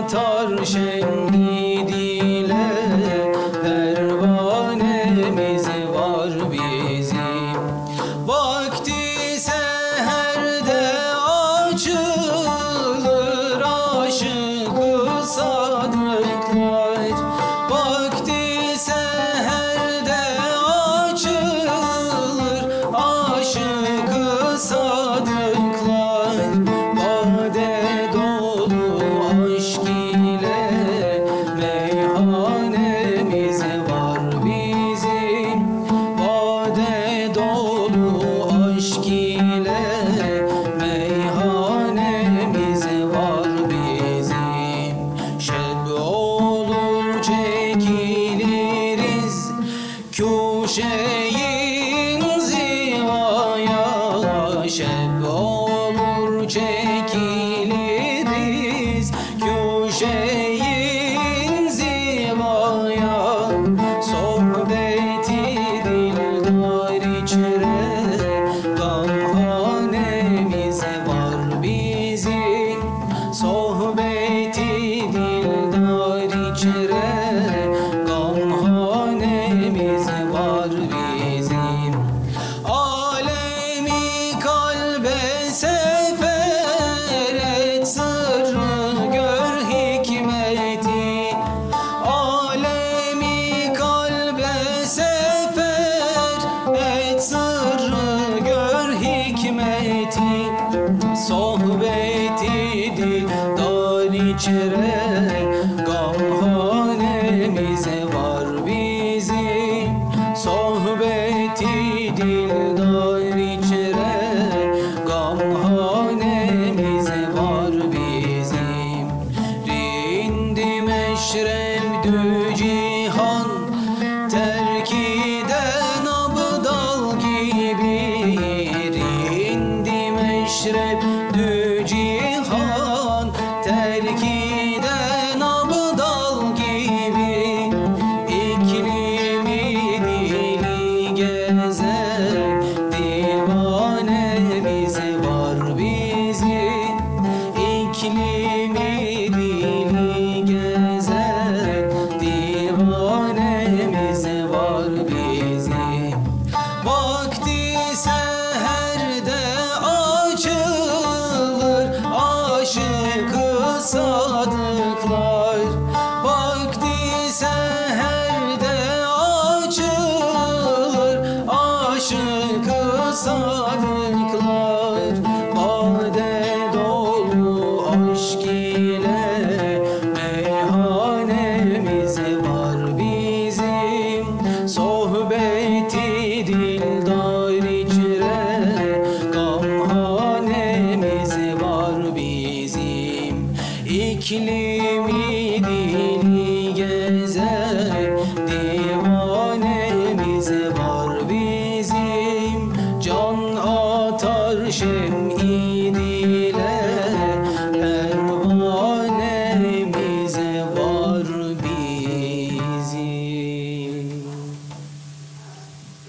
atar şimdi dile, pervanemiz var bizim. Vakti seherde açılır aşık-ı sadıklar. Vakti seherde açılır aşık-ı sadıklar. Bade dolu aşk ile meyhanemiz var bizim. Bade dolu aşk ile meyhanemiz var bizim. Şeb olur çekiliriz köşeyin zivaya. Şeb olur çekiliriz köşeyin zivaya. Sohbeti dildar içre, kahvanemiz var bizim. Sohbeti dildar içre, kahvanemiz var bizim. Alemi kalbe sefer et, sırrı gör hikmeti. Alemi kalbe sefer et, sırrı gör hikmeti. Sohbeti dildar içre, kahvanemiz var bizim. Sohbeti dildar içre, kahvanemiz var bizim. Rindi meşreptü cihan, terkiden abdal gibi. Rindi meşreptü cihan, terkiden abdal gibi. İklimi dili gezer, divanemiz var bizim. İklimi dili gezer, divanemiz var bizim. Vakti seherde açılır aşık-ı sadıklar. Vakti seherde açılır aşık-ı sadıklar. Bade dolu aşk ile meyhanemiz var bizim. Sohbeti dildar içre, kahvanemiz var bizim. İklimi dili gezer,